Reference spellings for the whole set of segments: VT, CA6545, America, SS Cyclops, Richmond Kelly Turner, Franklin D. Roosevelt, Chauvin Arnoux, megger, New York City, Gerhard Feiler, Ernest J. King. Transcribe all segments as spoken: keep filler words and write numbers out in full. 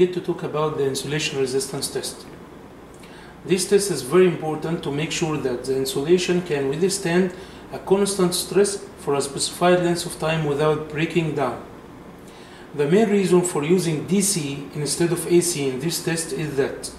get to talk about the insulation resistance test. This test is very important to make sure that the insulation can withstand a constant stress for a specified length of time without breaking down. The main reason for using D C instead of A C in this test is that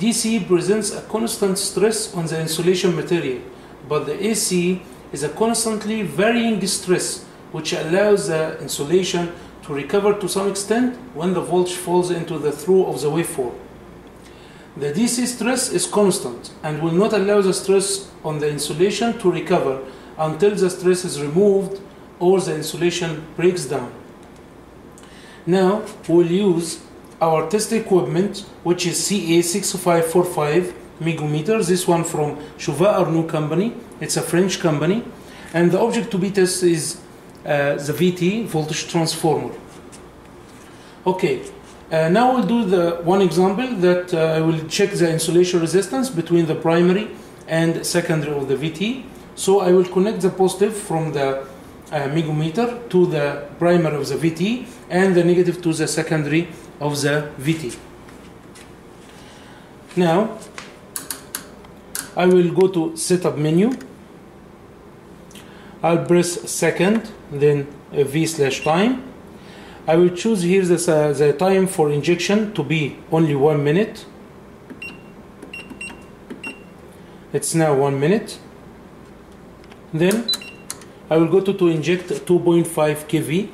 D C presents a constant stress on the insulation material, but the A C is a constantly varying stress which allows the insulation to recover to some extent when the voltage falls into the through of the waveform. The D C stress is constant and will not allow the stress on the insulation to recover until the stress is removed or the insulation breaks down. Now we'll use our test equipment, which is C A six five four five megometer. This one from Chauvin Arnoux company. It's a French company, and the object to be tested is uh, the V T voltage transformer. Okay. Uh, now we'll do the one example that I uh, will check the insulation resistance between the primary and secondary of the V T. So I will connect the positive from the uh, megometer to the primary of the V T and the negative to the secondary of the V T. Now I will go to setup menu. I'll press second, then V slash time. I will choose here the, uh, the time for injection to be only one minute. It's now one minute. Then I will go to, to inject two point five k V.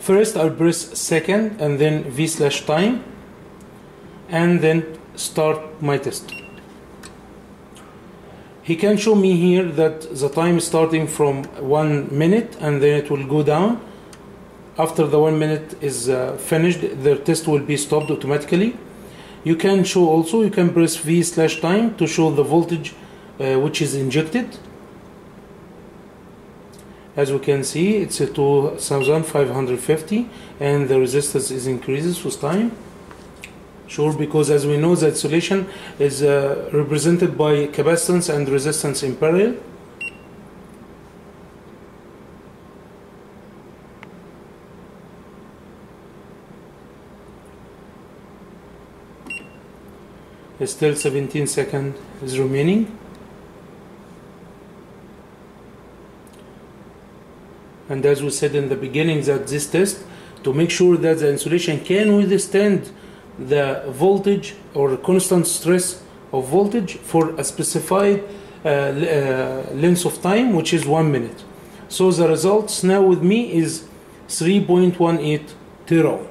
First I'll press second and then V slash time and then start my test. He can show me here that the time is starting from one minute and then it will go down. After the one minute is uh, finished, the test will be stopped automatically. You can show also, you can press V slash time to show the voltage uh, which is injected. As we can see, it's a two thousand five hundred fifty and the resistance is increases with time. Sure, because as we know the insulation is uh, represented by capacitance and resistance in parallel. Still seventeen seconds is remaining. And as we said in the beginning that this test, to make sure that the insulation can withstand the voltage or constant stress of voltage for a specified uh, uh, length of time, which is one minute. So the results now with me is three point one eight tera.